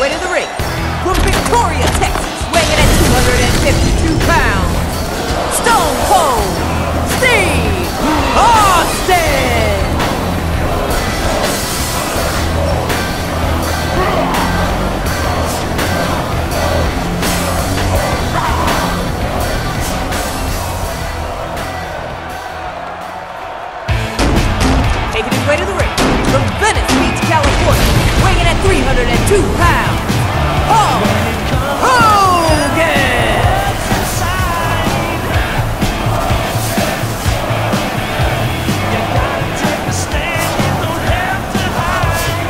way to the ring, from Victoria, Texas, weighing at 252 pounds, Stone Cold Steve Austin! Taking his way to the ring from Venice Beach, California, weighing at 302 pounds, Paul Hogan! You gotta take a stand, you don't have to hide.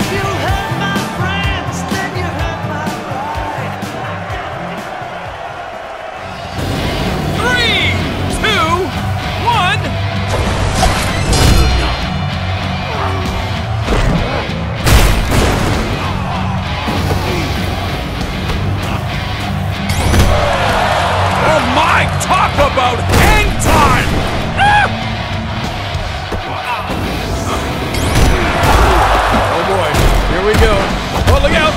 If you hurt my friends, then you hurt my pride. 3, 2, 1. Talk about hang time! Ah! Oh boy, here we go. Oh, look out!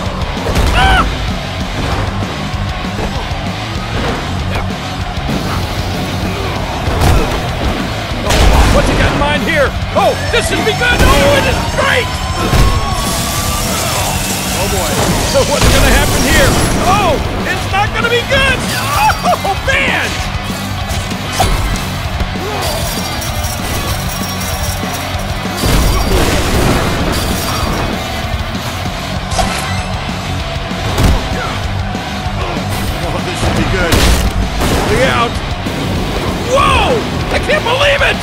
Ah! Oh, what's he got in mind here? Oh, this should be good! Oh, it is great! Oh boy, so what's gonna happen here? Oh, it's not gonna be good! Oh man! Good. Look out! Whoa! I can't believe it!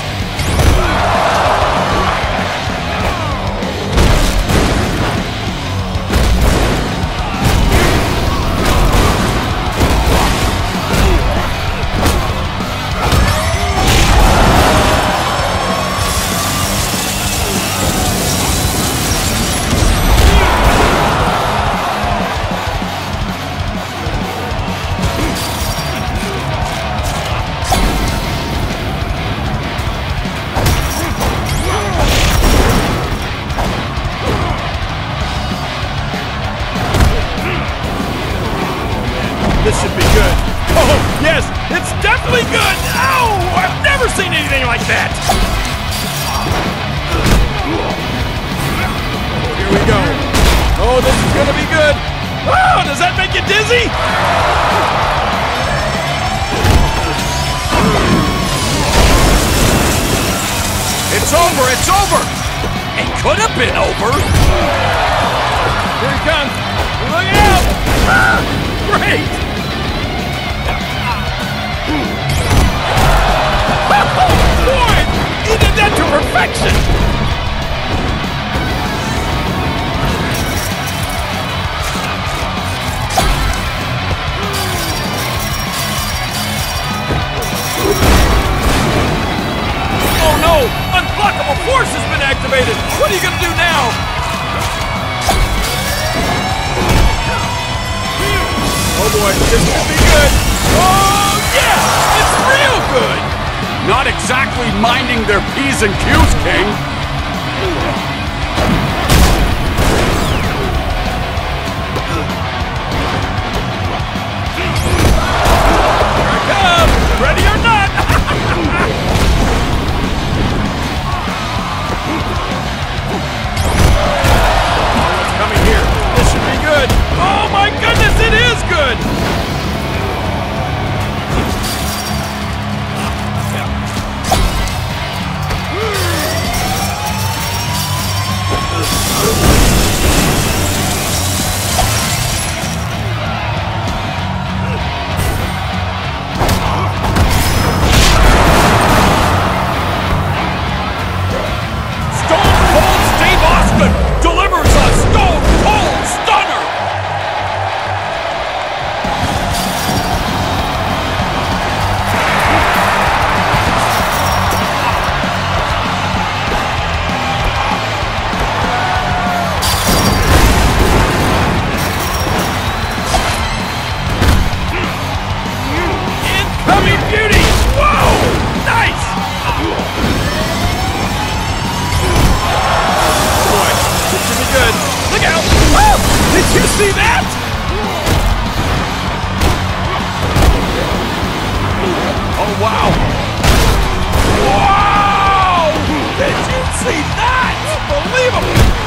This should be good. Oh, yes, it's definitely good! Ow! I've never seen anything like that! Here we go. Oh, this is gonna be good! Oh, does that make you dizzy? It's over, it's over! It could have been over! Here he comes! Look out! Ah, great! Boy, he did that to perfection! Oh no! Unblockable force has been activated! What are you gonna do now? Oh boy, this could be good! Oh yeah! It's real good! Not exactly minding their P's and Q's, King. Here I come! Ready or not! What's coming here? This should be good! Oh my goodness, it is good! see that? Oh, wow. Wow! Did you see that? Unbelievable!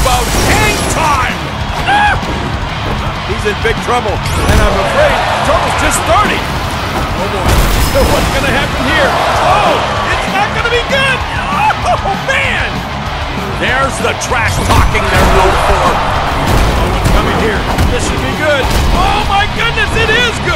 About hang time! Ah! He's in big trouble, and I'm afraid trouble's just starting. Oh boy, so what's gonna happen here? Oh, it's not gonna be good! Oh man! There's the trash talking they're known for. Oh, what's coming here? This should be good. Oh my goodness, it is good!